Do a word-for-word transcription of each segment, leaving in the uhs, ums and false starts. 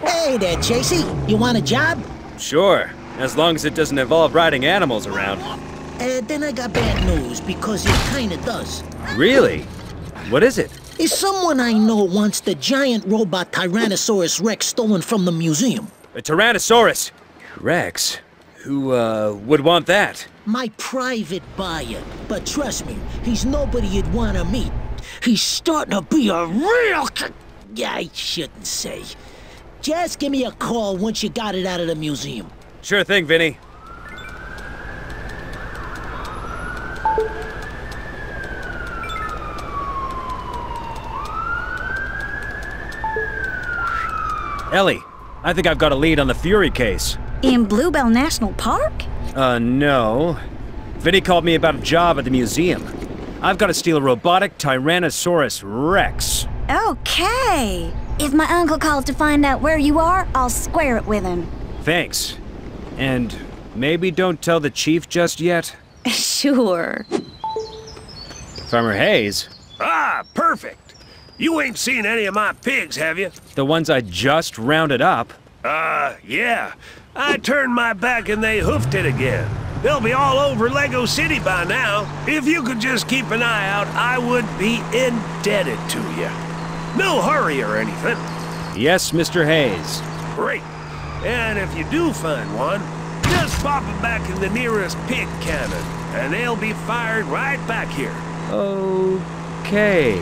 Hey there, Chasey. You want a job? Sure, as long as it doesn't involve riding animals around. Uh, then I got bad news, because it kinda does. Really? What is it? It's someone I know wants the giant robot Tyrannosaurus Rex stolen from the museum. A Tyrannosaurus? Rex? Who, uh, would want that? My private buyer. But trust me, he's nobody you'd want to meet. He's starting to be a real c- I shouldn't say. Just give me a call once you got it out of the museum. Sure thing, Vinny. Ellie, I think I've got a lead on the Fury case. In Bluebell National Park? Uh, no. Vinny called me about a job at the museum. I've got to steal a robotic Tyrannosaurus Rex. Okay. If my uncle calls to find out where you are, I'll square it with him. Thanks. And maybe don't tell the chief just yet? Sure. Farmer Hayes? Ah, perfect. You ain't seen any of my pigs, have you? The ones I just rounded up? Uh, yeah. I turned my back and they hoofed it again. They'll be all over Lego City by now. If you could just keep an eye out, I would be indebted to you. No hurry or anything. Yes, Mister Hayes. Great. And if you do find one, just pop it back in the nearest pig cannon, and they'll be fired right back here. Okay.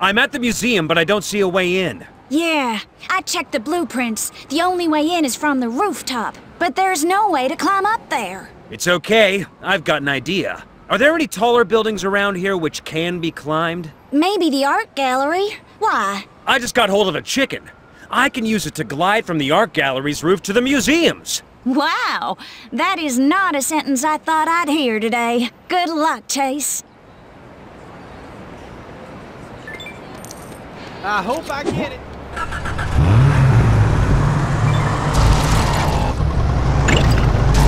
I'm at the museum, but I don't see a way in. Yeah, I checked the blueprints. The only way in is from the rooftop, but there's no way to climb up there. It's okay. I've got an idea. Are there any taller buildings around here which can be climbed? Maybe the art gallery. Why? I just got hold of a chicken. I can use it to glide from the art gallery's roof to the museum's. Wow, that is not a sentence I thought I'd hear today. Good luck, Chase. I hope I get it.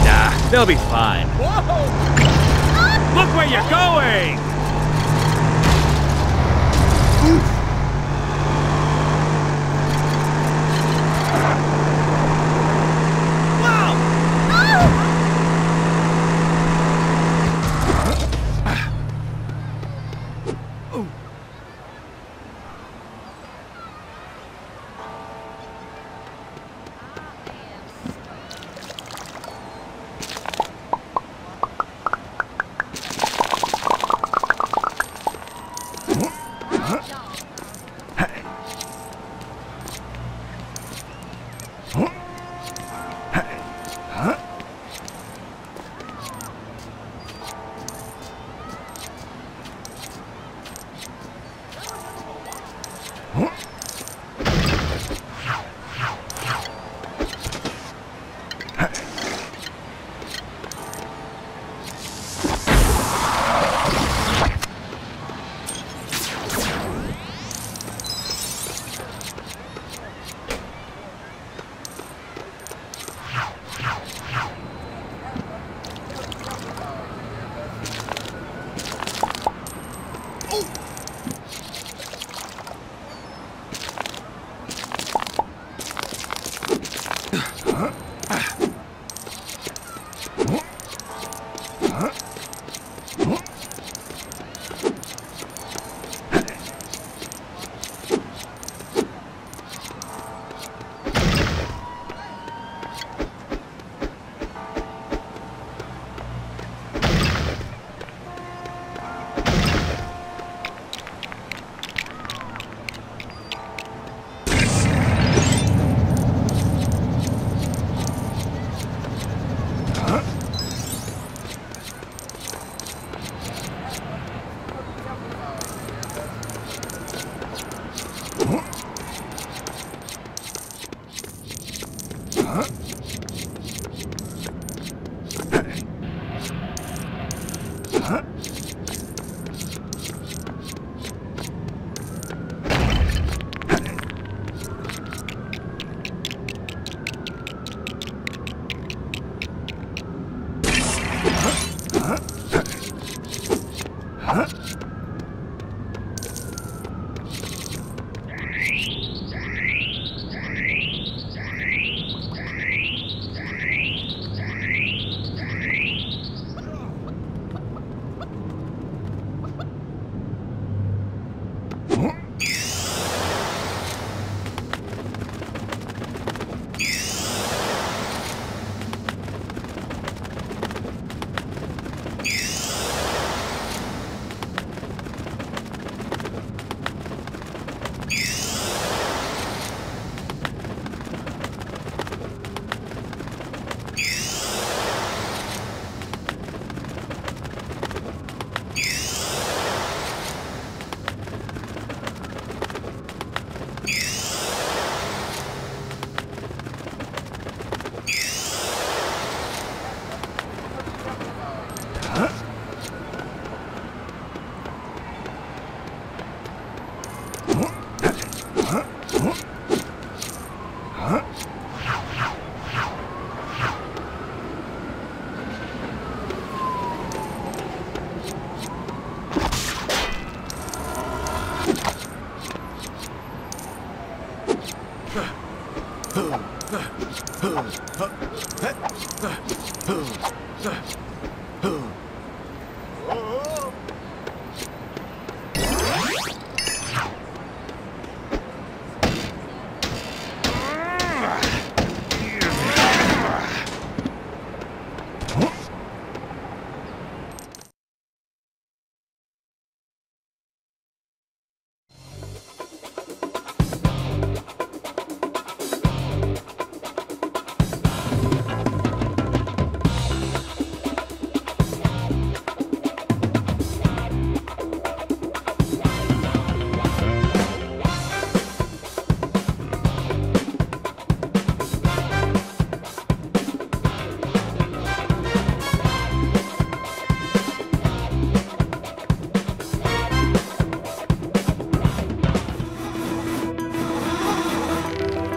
Nah, they'll be fine. Whoa! Look where you're going!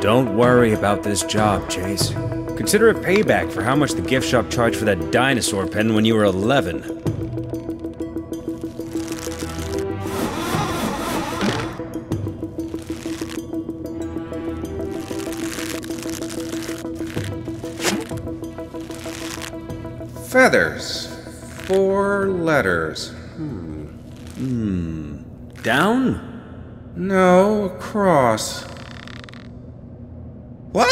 Don't worry about this job, Chase. Consider a payback for how much the gift shop charged for that dinosaur pen when you were eleven. Feathers. Four letters. Hmm. Hmm. Down? No, across. What?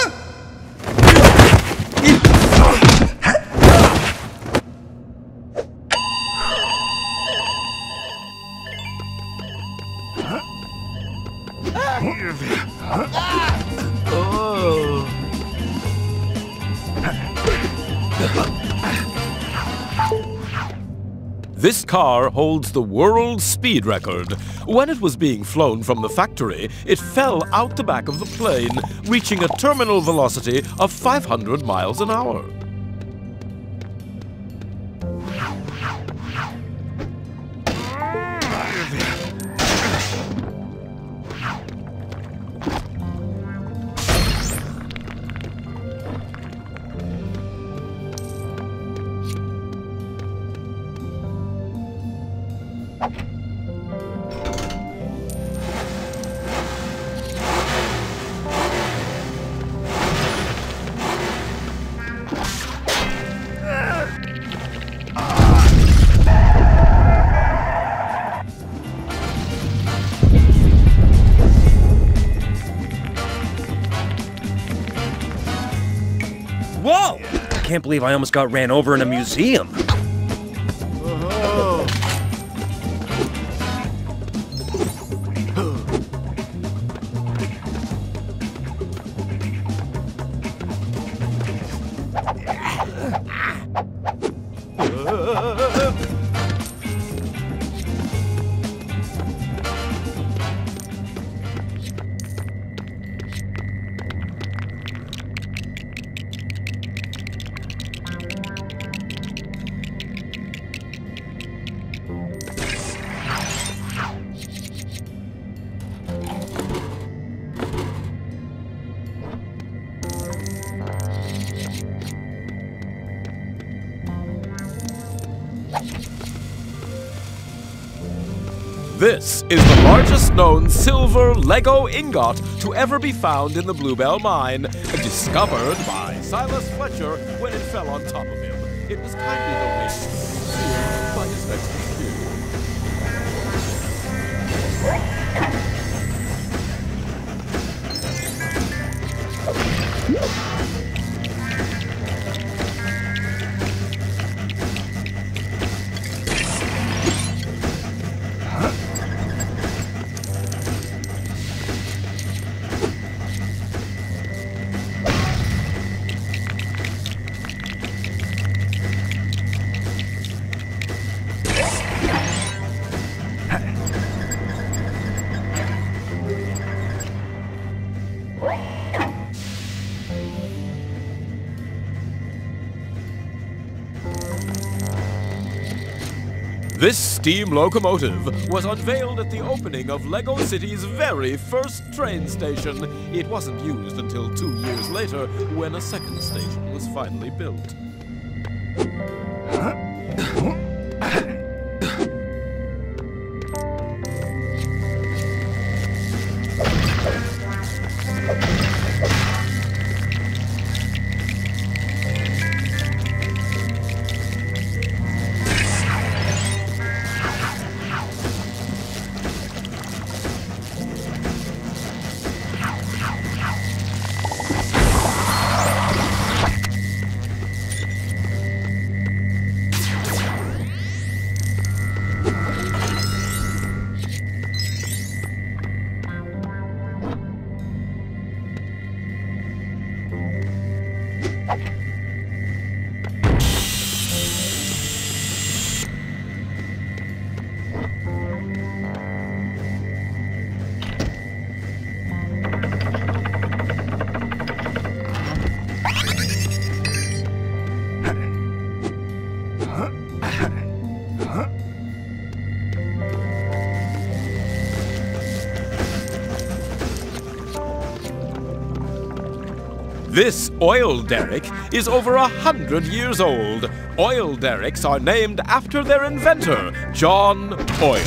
This car holds the world speed record. When it was being flown from the factory, it fell out the back of the plane, reaching a terminal velocity of five hundred miles an hour. I can't believe I almost got ran over in a museum. This is the largest known silver Lego ingot to ever be found in the Bluebell Mine, discovered by Silas Fletcher when it fell on top of him. It was kindly donated by his next of kin. This steam locomotive was unveiled at the opening of LEGO City's very first train station. It wasn't used until two years later, when a second station was finally built. This oil derrick is over a hundred years old. Oil derricks are named after their inventor, John Oil.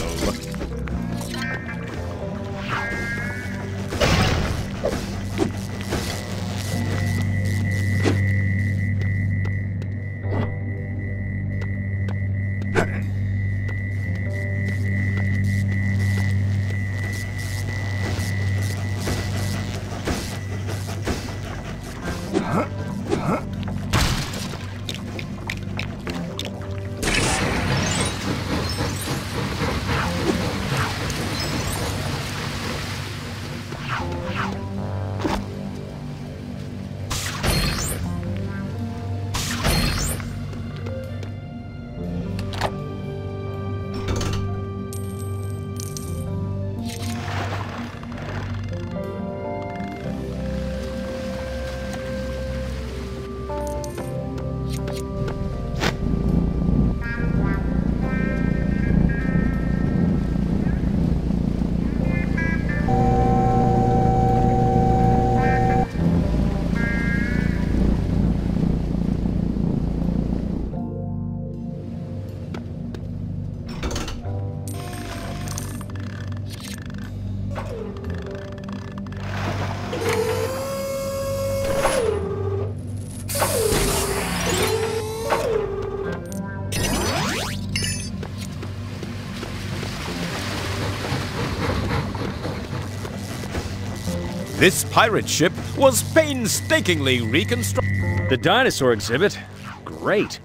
This pirate ship was painstakingly reconstructed. The dinosaur exhibit? Great.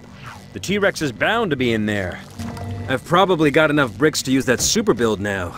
The T-Rex is bound to be in there. I've probably got enough bricks to use that super build now.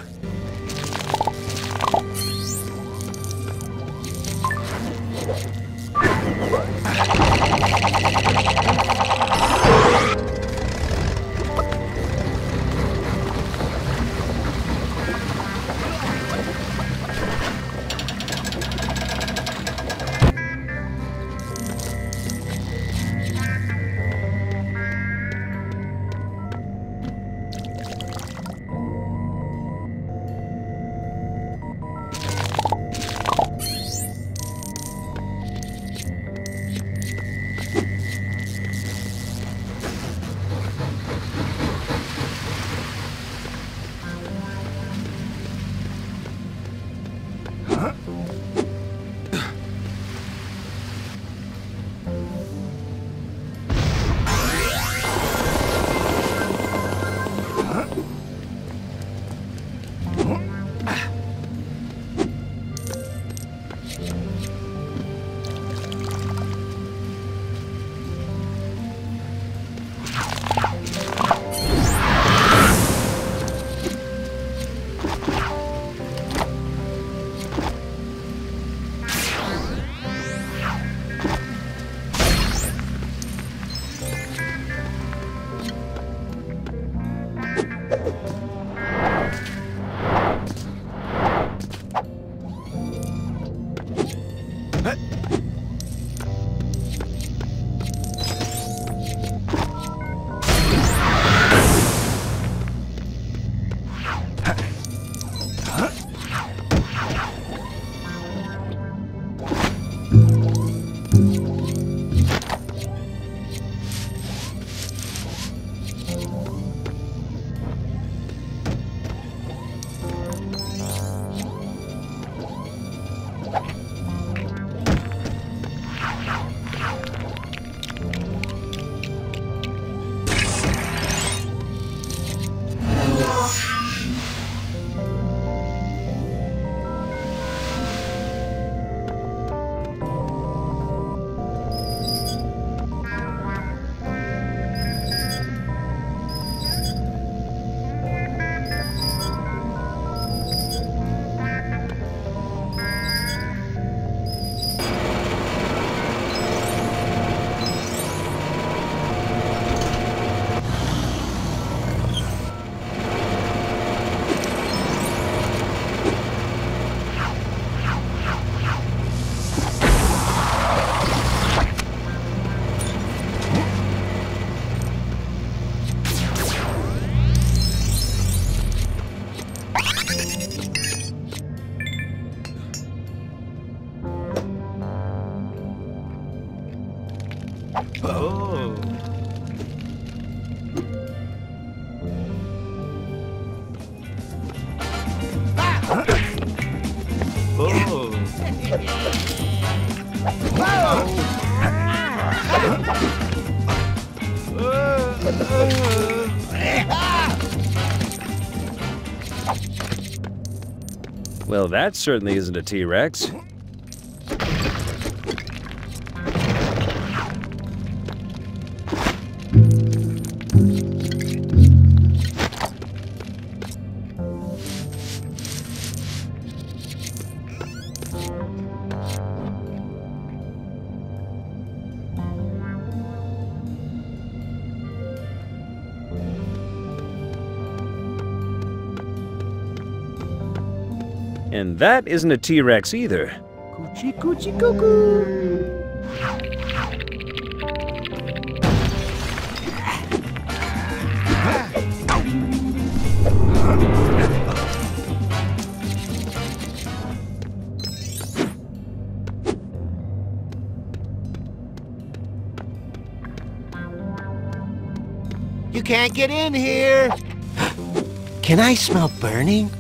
Well, that certainly isn't a T-Rex. And that isn't a T-Rex either. Coochie coochie cuckoo. You can't get in here. Can I smell burning?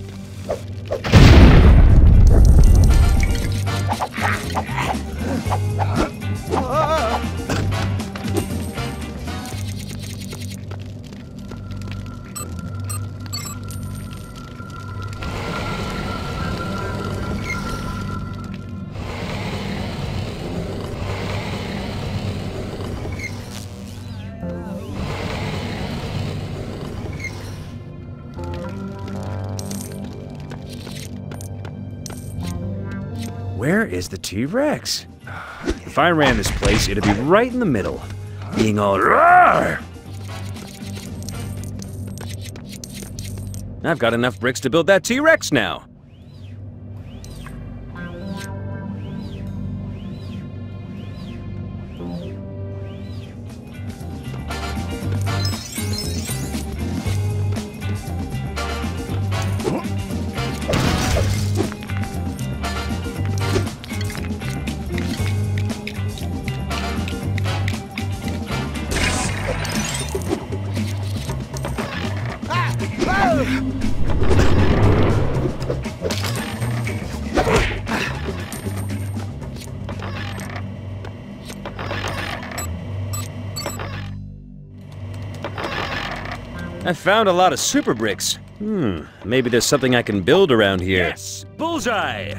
Where is the T-Rex? If I ran this place, it'd be right in the middle, being all roar. I've got enough bricks to build that T-Rex now. I found a lot of super bricks. Hmm, maybe there's something I can build around here. Yes, bullseye!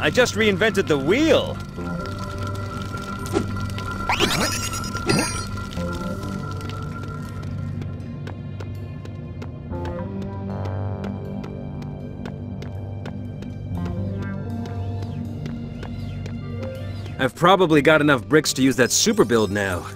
I just reinvented the wheel. I've probably got enough bricks to use that super build now.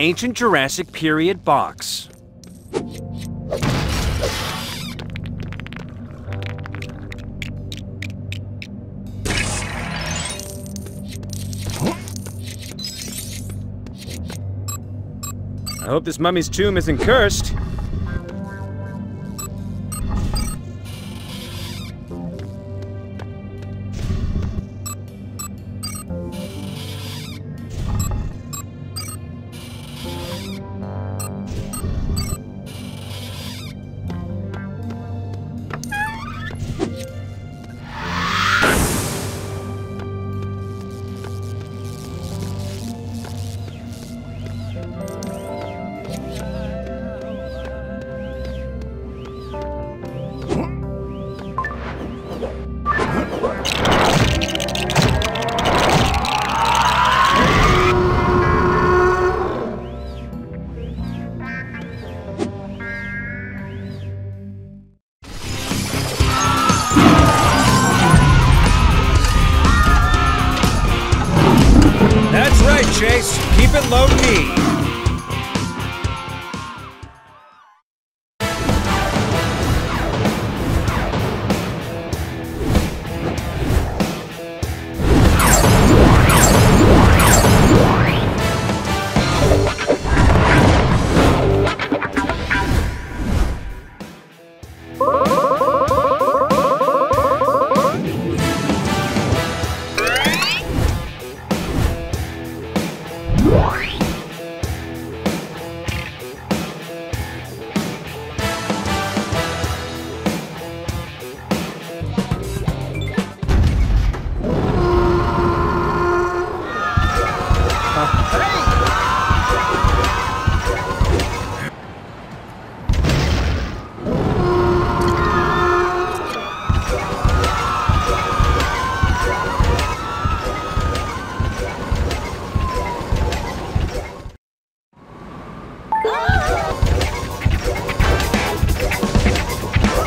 Ancient Jurassic period box. I hope this mummy's tomb isn't cursed.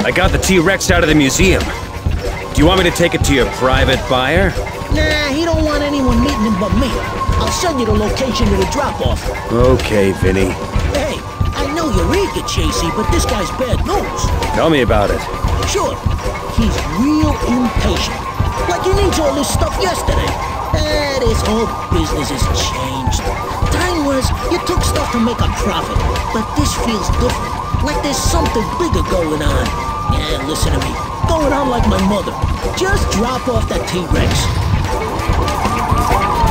I got the T-Rex out of the museum. Do you want me to take it to your private buyer? Nah, he don't want anyone meeting him but me. I'll send you the location to the drop-off. Okay, Vinny. Hey, I know you're eager, Chasey, but this guy's bad news. Tell me about it. Sure. He's real impatient. Like he needs all this stuff yesterday. Eh, this whole business has changed. Time was, you took stuff to make a profit, but this feels different. Like there's something bigger going on. Yeah, listen to me. Going on like my mother. Just drop off that T-Rex.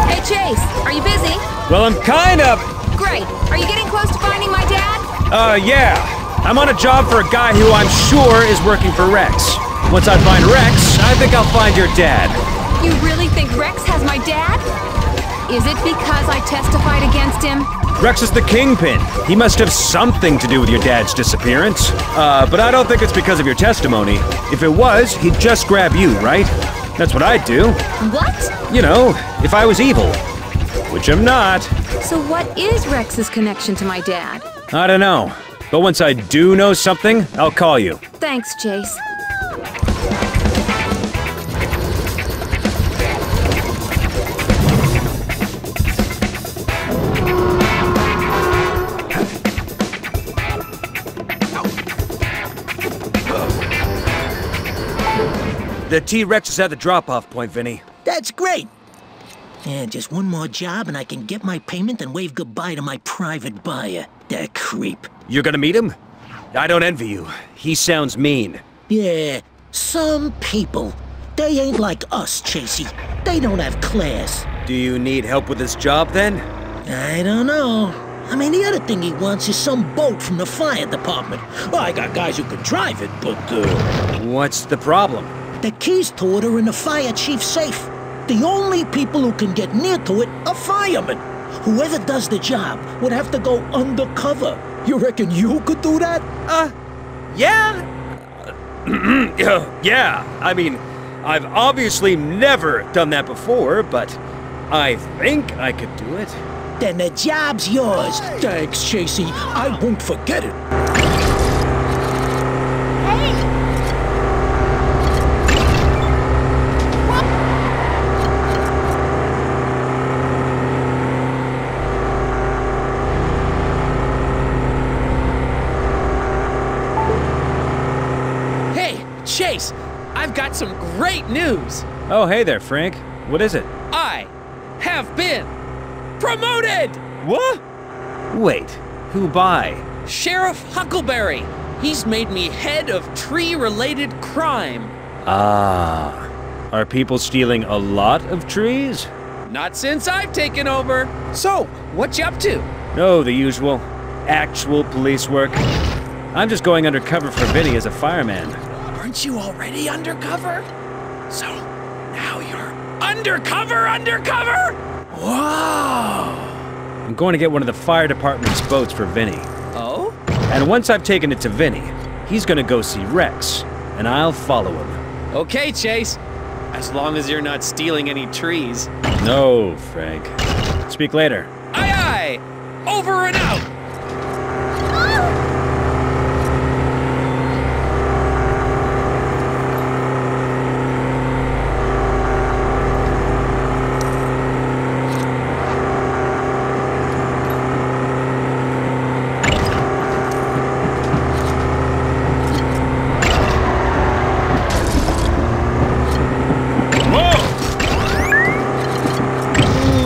Hey, Chase, are you busy? Well, I'm kind of... Great. Are you getting close to finding my dad? Uh, yeah. I'm on a job for a guy who I'm sure is working for Rex. Once I find Rex, I think I'll find your dad. You really think Rex has my dad? Is it because I testified against him? Rex is the kingpin. He must have something to do with your dad's disappearance. Uh, but I don't think it's because of your testimony. If it was, he'd just grab you, right? That's what I'd do. What? You know, if I was evil. Which I'm not. So what is Rex's connection to my dad? I don't know. But once I do know something, I'll call you. Thanks, Chase. The T-Rex is at the drop-off point, Vinny. That's great. Yeah, just one more job and I can get my payment and wave goodbye to my private buyer. That creep. You're gonna meet him? I don't envy you. He sounds mean. Yeah, some people. They ain't like us, Chasey. They don't have class. Do you need help with this job, then? I don't know. I mean, the other thing he wants is some boat from the fire department. Well, I got guys who could drive it, but, uh... what's the problem? The keys to it are in the fire chief's safe. The only people who can get near to it are firemen. Whoever does the job would have to go undercover. You reckon you could do that? Uh, yeah? Yeah, I mean, I've obviously never done that before, but I think I could do it. Then the job's yours. Thanks, Chasey. I won't forget it. I've got some great news! Oh, hey there, Frank. What is it? I have been promoted! What? Wait, who by? Sheriff Huckleberry. He's made me head of tree-related crime. Ah. Are people stealing a lot of trees? Not since I've taken over. So, what you up to? Oh, the usual. Actual police work. I'm just going undercover for Vinny as a fireman. Aren't you already undercover? So, now you're undercover, undercover? Whoa! I'm going to get one of the fire department's boats for Vinny. Oh? And once I've taken it to Vinny, he's gonna go see Rex, and I'll follow him. Okay, Chase. As long as you're not stealing any trees. No, Frank. Speak later. Aye, aye! Over and out!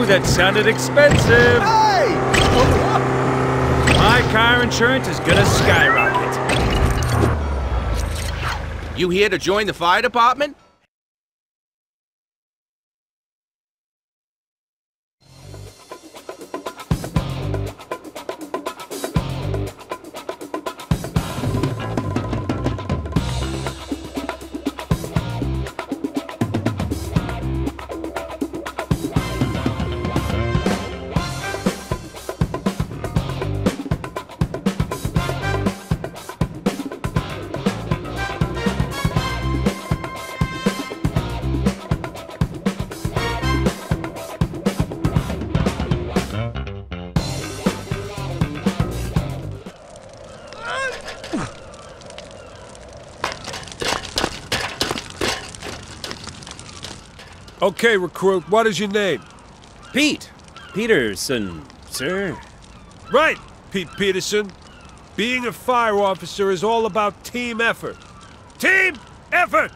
That sounded expensive. Hey! My car insurance is gonna skyrocket. You here to join the fire department? Okay, recruit, what is your name? Pete Peterson, sir. Right, Pete Peterson. Being a fire officer is all about team effort. Team effort!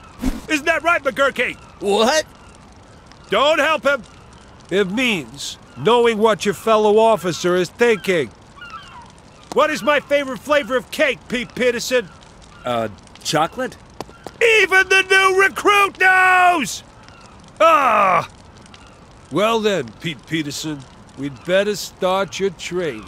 Isn't that right, McGurkey? What? Don't help him. It means knowing what your fellow officer is thinking. What is my favorite flavor of cake, Pete Peterson? Uh, chocolate? Even the new recruit knows! Ah! Well then, Pete Peterson, we'd better start your training.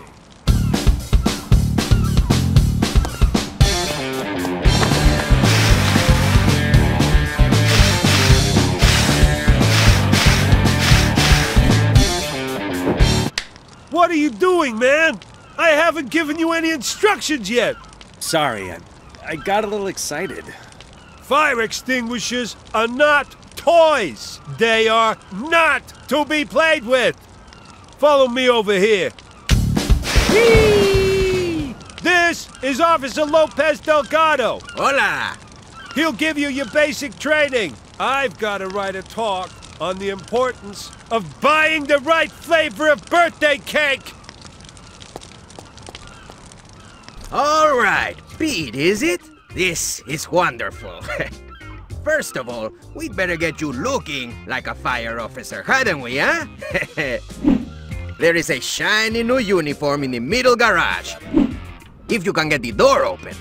What are you doing, man? I haven't given you any instructions yet. Sorry, I, I got a little excited. Fire extinguishers are not toys! They are not to be played with! Follow me over here. Whee! There This is Officer Lopez Delgado. Hola. He'll give you your basic training. I've got to write a talk on the importance of buying the right flavor of birthday cake. All right, Pete, is it? This is wonderful. First of all, we'd better get you looking like a fire officer, hadn't we, huh? There is a shiny new uniform in the middle garage. If you can get the door open.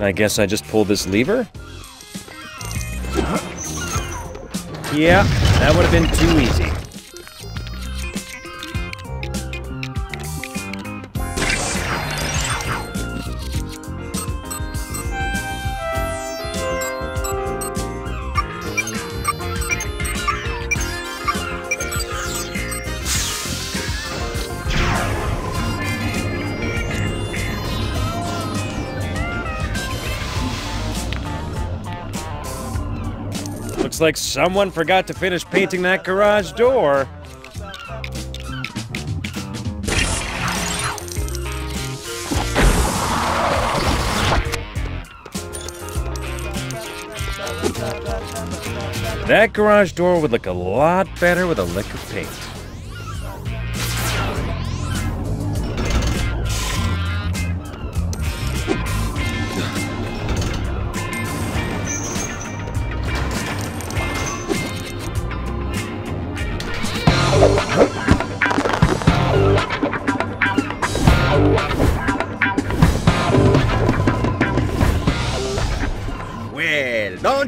I guess I just pull this lever? Yeah, that would have been too easy. Looks like someone forgot to finish painting that garage door. That garage door would look a lot better with a lick of paint.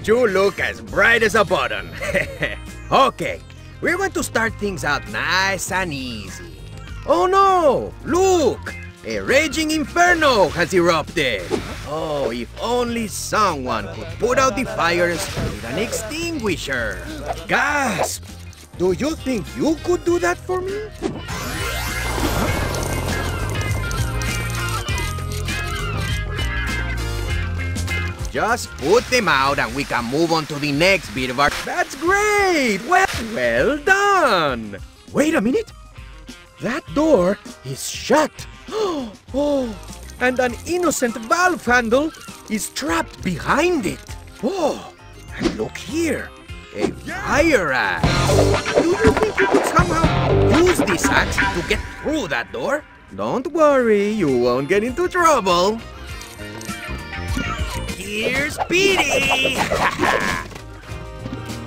You look as bright as a button. Okay, we're going to start things out nice and easy. Oh no, look! A raging inferno has erupted. Oh, if only someone could put out the fires with an extinguisher. Gasp! Do you think you could do that for me? Just put them out and we can move on to the next bit of our... That's great! Well, well done! Wait a minute! That door is shut! Oh! And an innocent valve handle is trapped behind it! Oh! And look here! A fire axe! Do you think you could somehow use this axe to get through that door? Don't worry, you won't get into trouble! Here's Petey!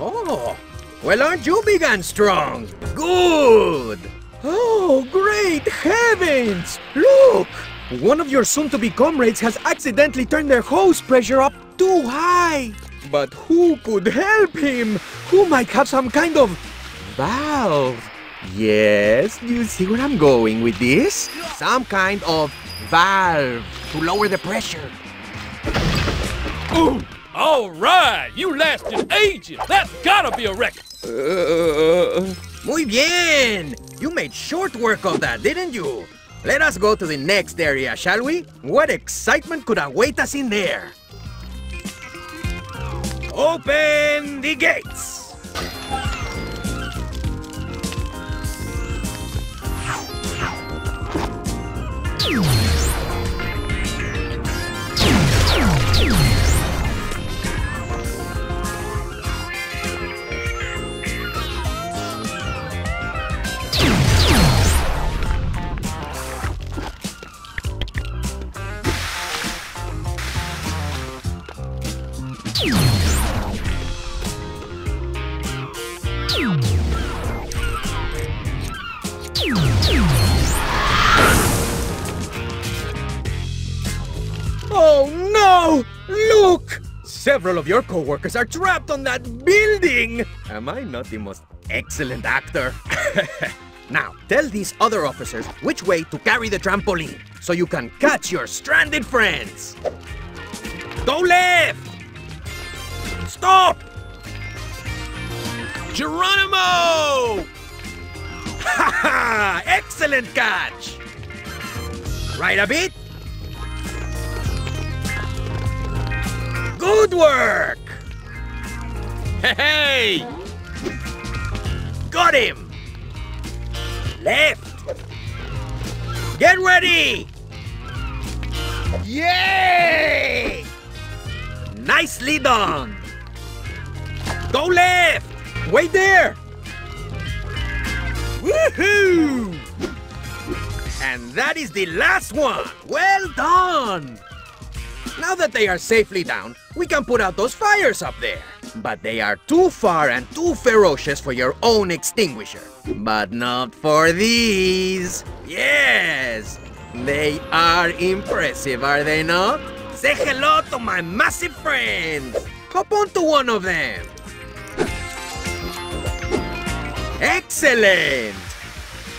Oh, well, aren't you big and strong? Good! Oh, great heavens! Look! One of your soon-to-be comrades has accidentally turned their hose pressure up too high. But who could help him? Who might have some kind of valve? Yes, do you see where I'm going with this? Some kind of valve to lower the pressure. Ooh! All right! You lasted ages! That's gotta be a record! Uh... Muy bien! You made short work of that, didn't you? Let us go to the next area, shall we? What excitement could await us in there? Open the gates! Several of your co-workers are trapped on that building! Am I not the most excellent actor? Now, tell these other officers which way to carry the trampoline, so you can catch your stranded friends! Go left! Stop! Geronimo! Ha ha! Excellent catch! Right a bit! Good work! Hey! Got him! Left! Get ready! Yay! Nicely done! Go left! Wait there! Woohoo! And that is the last one! Well done! Now that they are safely down, we can put out those fires up there. But they are too far and too ferocious for your own extinguisher. But not for these. Yes! They are impressive, are they not? Say hello to my massive friends! Hop onto one of them! Excellent!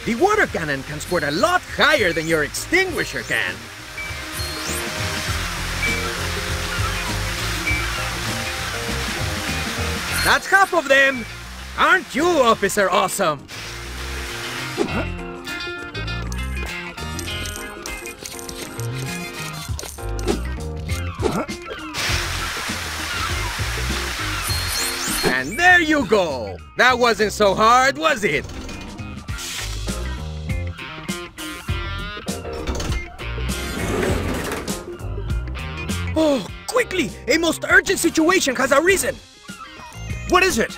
The water cannon can squirt a lot higher than your extinguisher can. That's half of them! Aren't you, Officer Awesome? Huh? And there you go! That wasn't so hard, was it? Oh, quickly! A most urgent situation has arisen! What is it?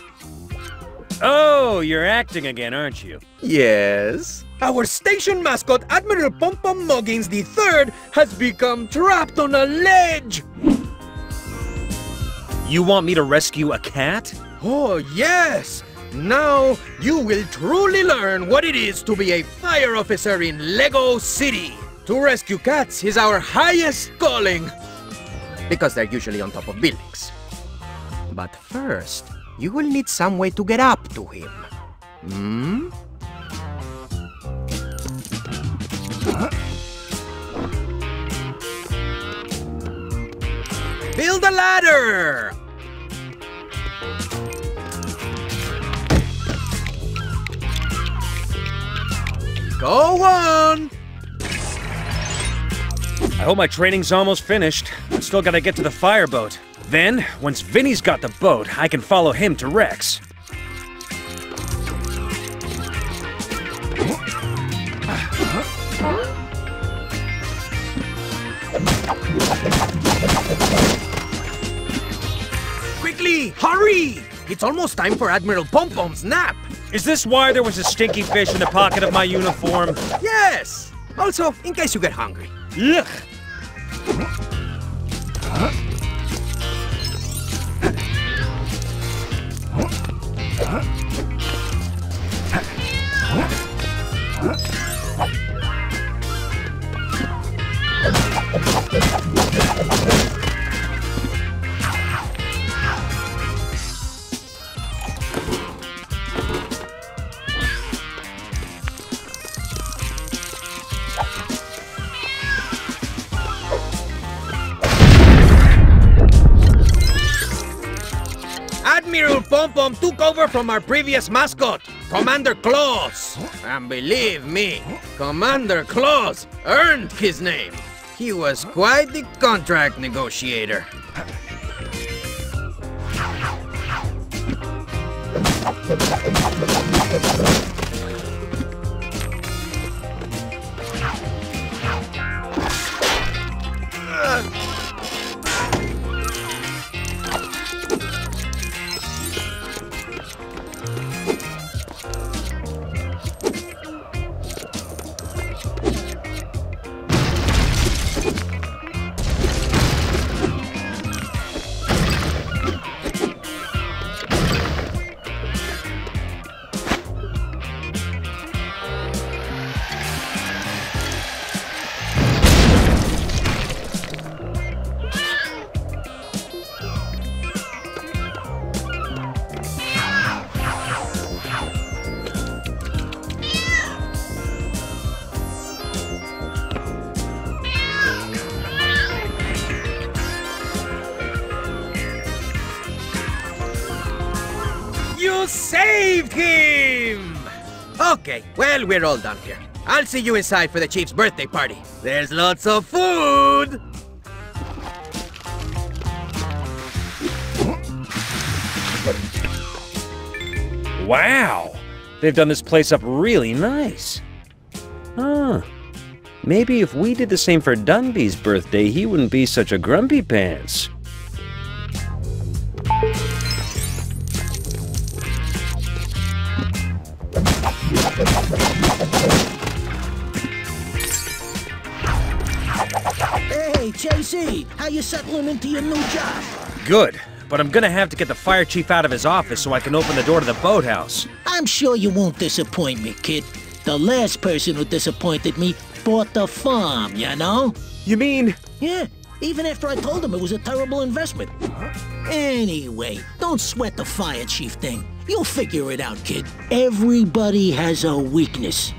Oh, you're acting again, aren't you? Yes. Our station mascot, Admiral Pompom Muggins the third, has become trapped on a ledge! You want me to rescue a cat? Oh, yes! Now you will truly learn what it is to be a fire officer in Lego City. To rescue cats is our highest calling, because they're usually on top of buildings. But first, you will need some way to get up to him. Hmm? Huh? Build a ladder! Go on! I hope my training's almost finished. I still gotta get to the fireboat. Then, once Vinny's got the boat, I can follow him to Rex. Quickly! Hurry! It's almost time for Admiral Pompom's nap! Is this why there was a stinky fish in the pocket of my uniform? Yes! Also, in case you get hungry. Ugh! Pompom took over from our previous mascot, Commander Claus. And believe me, Commander Claus earned his name. He was quite the contract negotiator. Okay, well, we're all done here. I'll see you inside for the Chief's birthday party. There's lots of food! Wow! They've done this place up really nice. Huh. Maybe if we did the same for Dunby's birthday, he wouldn't be such a grumpy pants. Hey, J C, how you settling into your new job? Good, but I'm gonna have to get the fire chief out of his office so I can open the door to the boathouse. I'm sure you won't disappoint me, kid. The last person who disappointed me bought the farm, you know? You mean? Yeah, even after I told him it was a terrible investment. Anyway, don't sweat the fire chief thing. You'll figure it out, kid. Everybody has a weakness.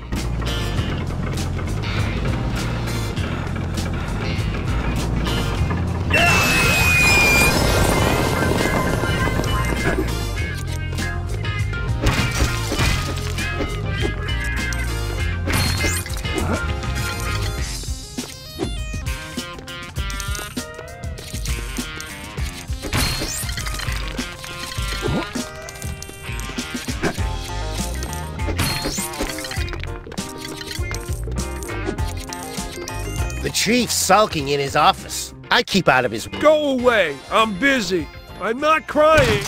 Chief's sulking in his office. I keep out of his way. Go away. I'm busy. I'm not crying.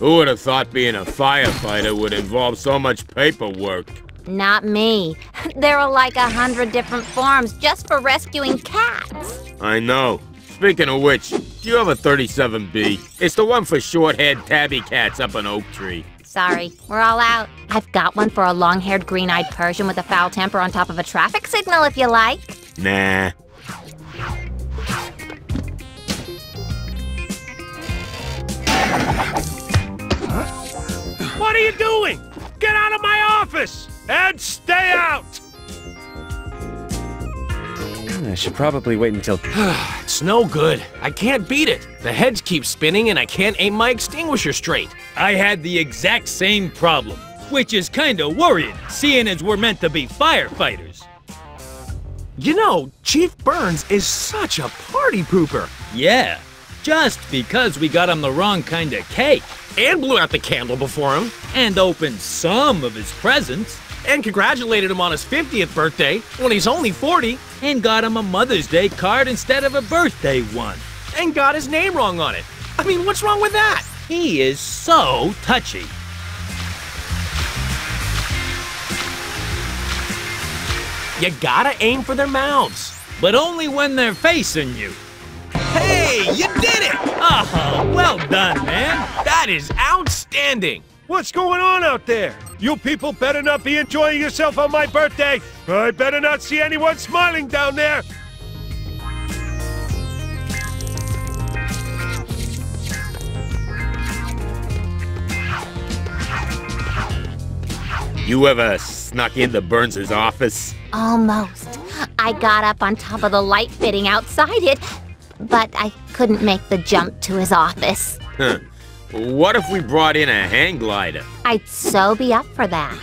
Who would have thought being a firefighter would involve so much paperwork? Not me. There are like a hundred different forms just for rescuing cats. I know. Speaking of which, do you have a thirty-seven B? It's the one for short-haired tabby cats up an oak tree. Sorry, we're all out. I've got one for a long-haired, green-eyed Persian with a foul temper on top of a traffic signal if you like. Nah. What are you doing? Get out of my office! And stay out! I should probably wait until... It's no good. I can't beat it. The heads keep spinning and I can't aim my extinguisher straight. I had the exact same problem, which is kinda worrying, seeing as we're meant to be firefighters. You know, Chief Burns is such a party pooper. Yeah, just because we got him the wrong kind of cake. And blew out the candle before him. And opened some of his presents. And congratulated him on his fiftieth birthday, when he's only forty. And got him a Mother's Day card instead of a birthday one. And got his name wrong on it. I mean, what's wrong with that? He is so touchy. You gotta aim for their mouths, but only when they're facing you. Hey, you did it! Oh, well done, man. That is outstanding. What's going on out there? You people better not be enjoying yourself on my birthday. I better not see anyone smiling down there. You ever snuck into Burns' office? Almost. I got up on top of the light fitting outside it. But I couldn't make the jump to his office. Huh. What if we brought in a hang glider? I'd so be up for that.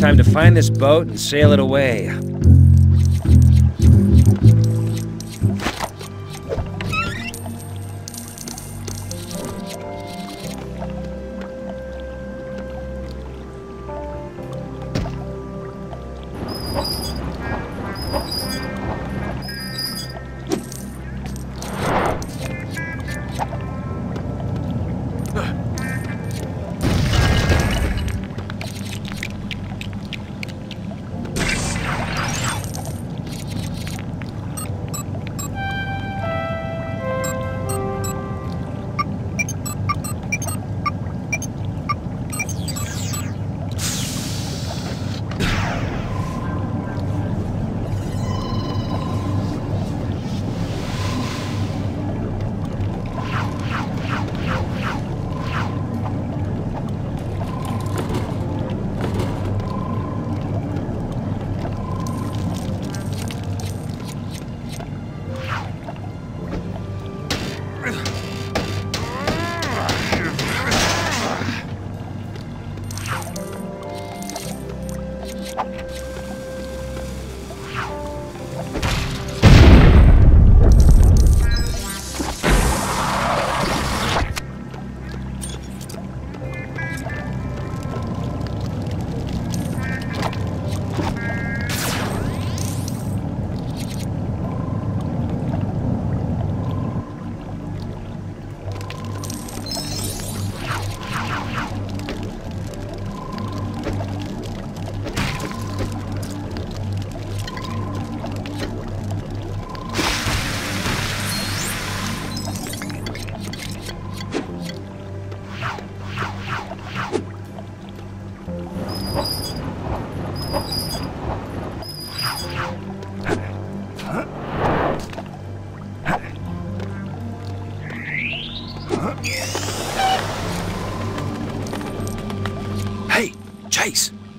Time to find this boat and sail it away.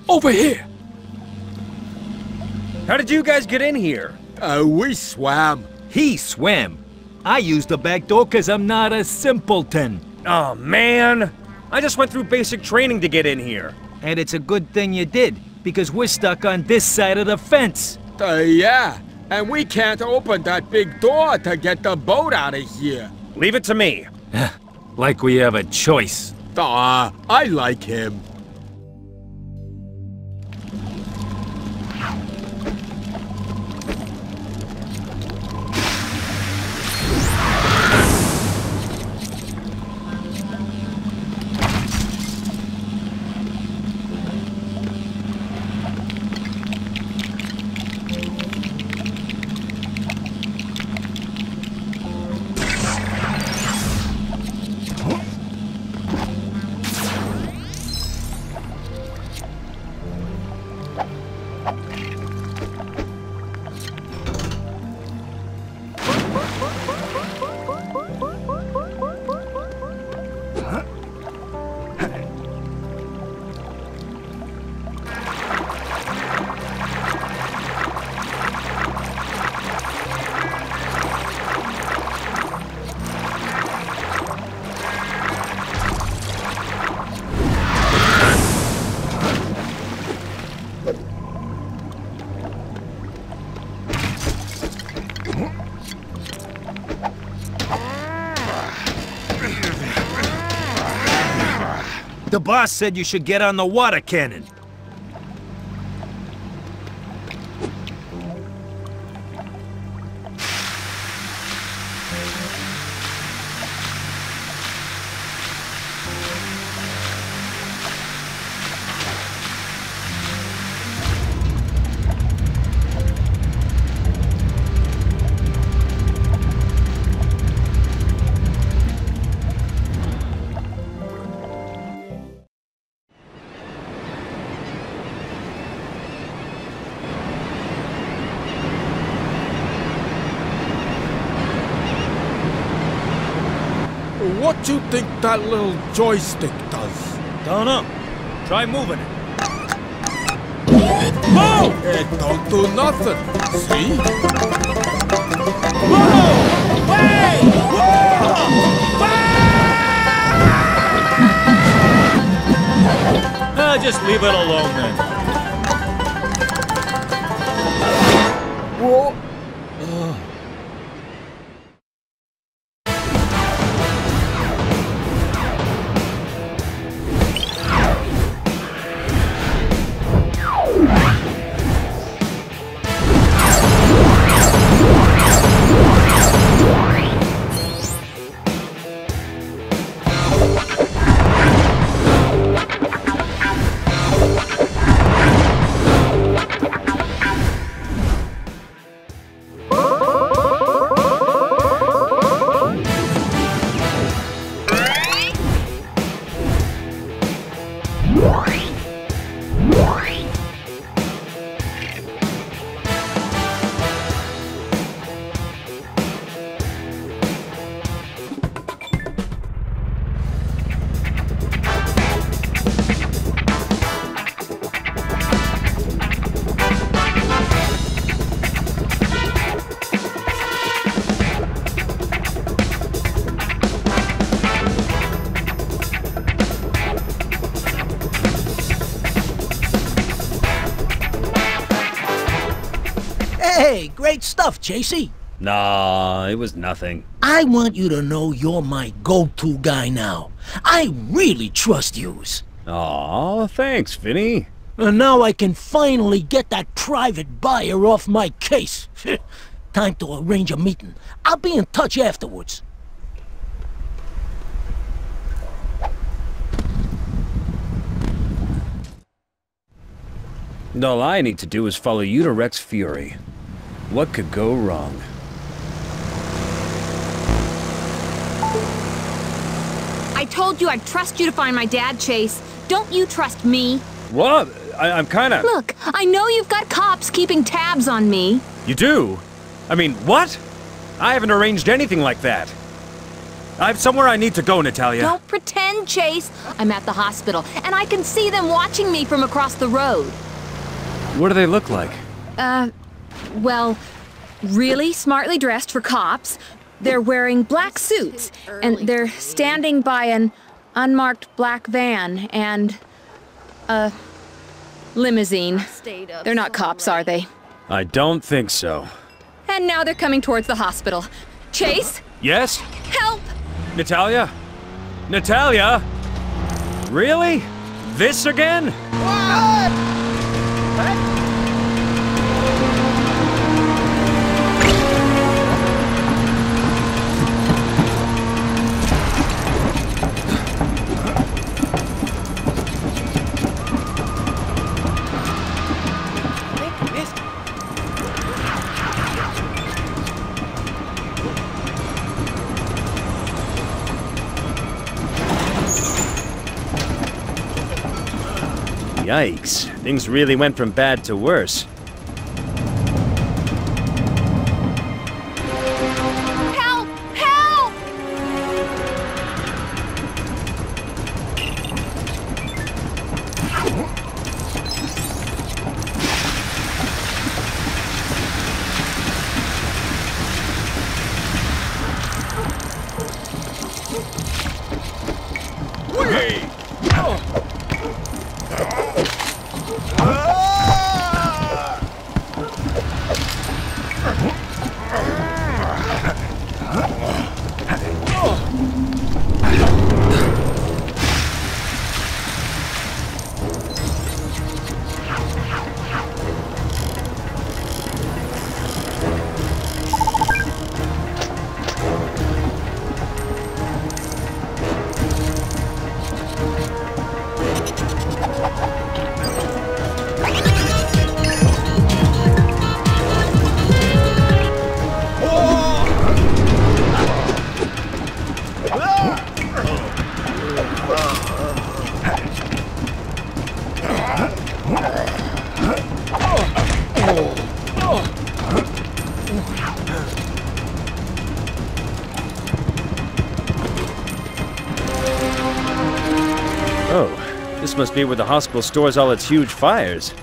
Over here! How did you guys get in here? Uh, we swam. He swam. I used the back door because I'm not a simpleton. Oh, man. I just went through basic training to get in here. And it's a good thing you did, because we're stuck on this side of the fence. Uh, yeah. And we can't open that big door to get the boat out of here. Leave it to me. Like we have a choice. Aw, I like him. The boss said you should get on the water cannon. What do you think that little joystick does? Don't know. Try moving it. Move! It don't do nothing. See? Move! Hey! Whoa! Ah, just leave it alone then. Whoa! Hey, great stuff, Chasey. Nah, it was nothing. I want you to know you're my go-to guy now. I really trust yous. Aw, thanks, Vinny. And now I can finally get that private buyer off my case. Time to arrange a meeting. I'll be in touch afterwards. All I need to do is follow you to Rex Fury. What could go wrong? I told you I'd trust you to find my dad, Chase. Don't you trust me? What? I, I'm kinda... Look, I know you've got cops keeping tabs on me. You do? I mean, what? I haven't arranged anything like that. I have somewhere I need to go, Natalia. Don't pretend, Chase. I'm at the hospital, and I can see them watching me from across the road. What do they look like? Uh, well, really smartly dressed for cops. They're wearing black suits, and they're standing by an unmarked black van and a limousine. They're not cops, are they? I don't think so. And now they're coming towards the hospital. Chase? Yes? Help! Natalia? Natalia? Really? This again? What? Yikes. Things really went from bad to worse. Help! Help! Hey! Oh. This must be where the hospital stores all its huge fires.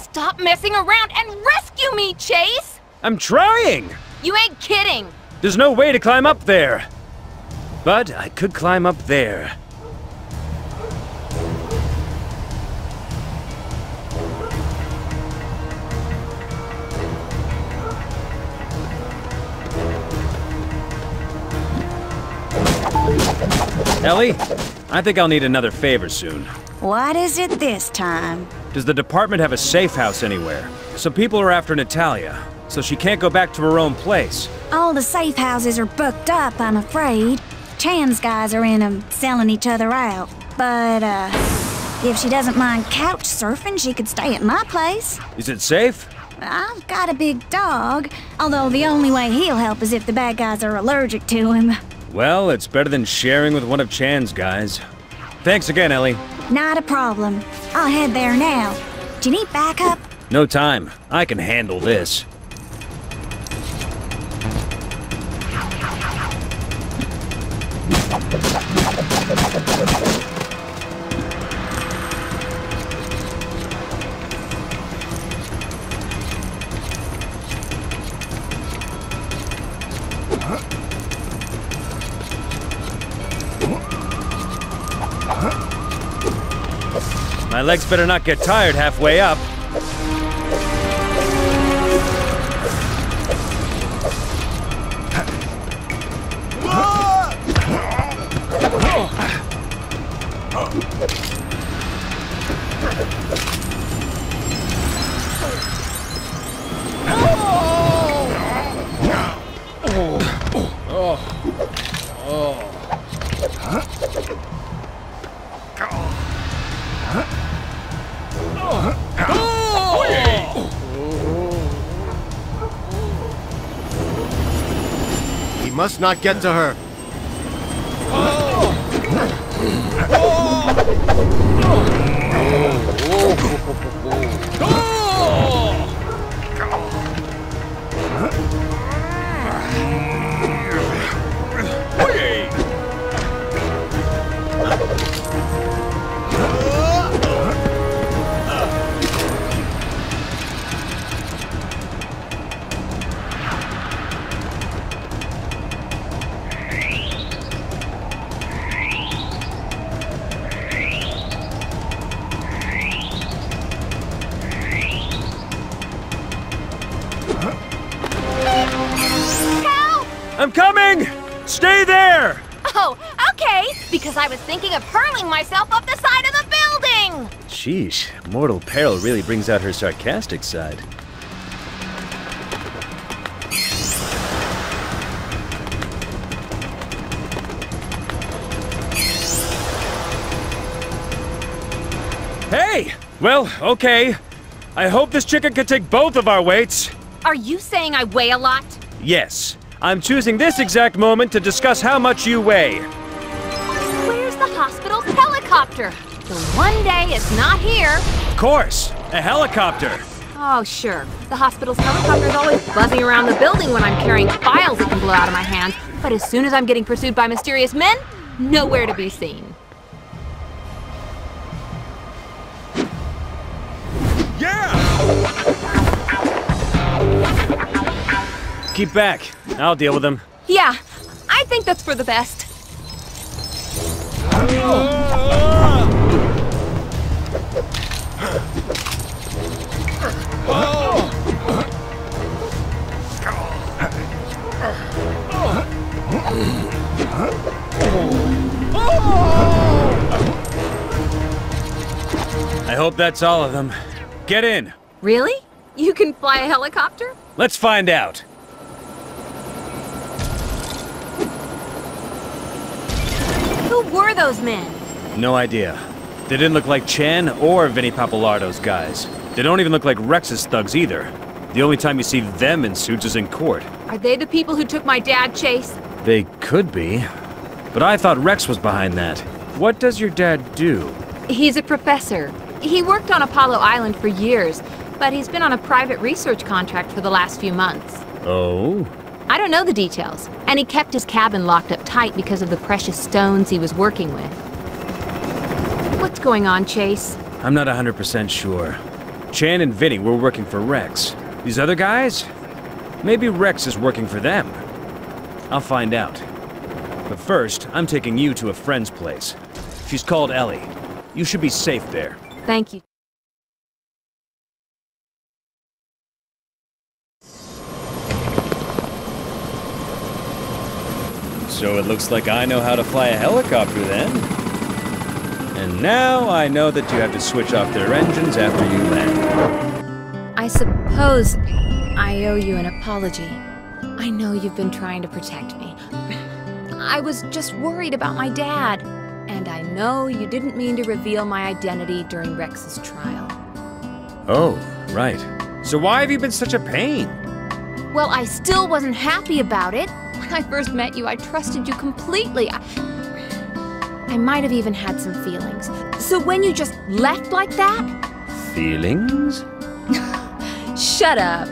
Stop messing around and rescue me, Chase! I'm trying! You ain't kidding! There's no way to climb up there. But I could climb up there. Ellie, I think I'll need another favor soon. What is it this time? Does the department have a safe house anywhere? Some people are after Natalia, so she can't go back to her own place. All the safe houses are booked up, I'm afraid. Chan's guys are in them, selling each other out. But, uh, if she doesn't mind couch surfing, she could stay at my place. Is it safe? I've got a big dog, although the only way he'll help is if the bad guys are allergic to him. Well, it's better than sharing with one of Chan's guys. Thanks again, Ellie. Not a problem. I'll head there now. Do you need backup? No time. I can handle this. My legs better not get tired halfway up. Must not get to her. I'm coming! Stay there! Oh, okay, because I was thinking of hurling myself up the side of the building! Sheesh, mortal peril really brings out her sarcastic side. Hey! Well, okay. I hope this chicken can take both of our weights. Are you saying I weigh a lot? Yes. I'm choosing this exact moment to discuss how much you weigh. Where's the hospital's helicopter? The one day it's not here. Of course, a helicopter. Oh, sure. The hospital's helicopter is always buzzing around the building when I'm carrying files that can blow out of my hands. But as soon as I'm getting pursued by mysterious men, nowhere to be seen. Yeah! Keep back. I'll deal with them. Yeah, I think that's for the best. I hope that's all of them. Get in. Really? You can fly a helicopter? Let's find out. Who were those men? No idea. They didn't look like Chan or Vinnie Papalardo's guys. They don't even look like Rex's thugs either. The only time you see them in suits is in court. Are they the people who took my dad, Chase? They could be. But I thought Rex was behind that. What does your dad do? He's a professor. He worked on Apollo Island for years. but he's been on a private research contract for the last few months. Oh? I don't know the details, and he kept his cabin locked up tight because of the precious stones he was working with. What's going on, Chase? I'm not one hundred percent sure. Chan and Vinny were working for Rex. These other guys? Maybe Rex is working for them. I'll find out. But first, I'm taking you to a friend's place. She's called Ellie. You should be safe there. Thank you. So it looks like I know how to fly a helicopter then. And now I know that you have to switch off their engines after you land. I suppose I owe you an apology. I know you've been trying to protect me. I was just worried about my dad. And I know you didn't mean to reveal my identity during Rex's trial. Oh, right. So why have you been such a pain? Well, I still wasn't happy about it. When I first met you, I trusted you completely. I, I might have even had some feelings. So when you just left like that... Feelings? Shut up.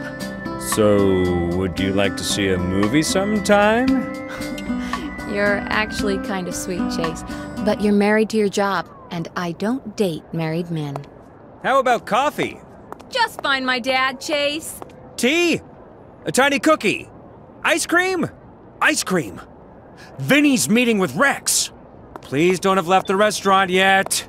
So, would you like to see a movie sometime? You're actually kind of sweet, Chase. But you're married to your job, and I don't date married men. How about coffee? Just find my dad, Chase. Tea? A tiny cookie? Ice cream? Ice cream! Vinny's meeting with Rex! Please don't have left the restaurant yet!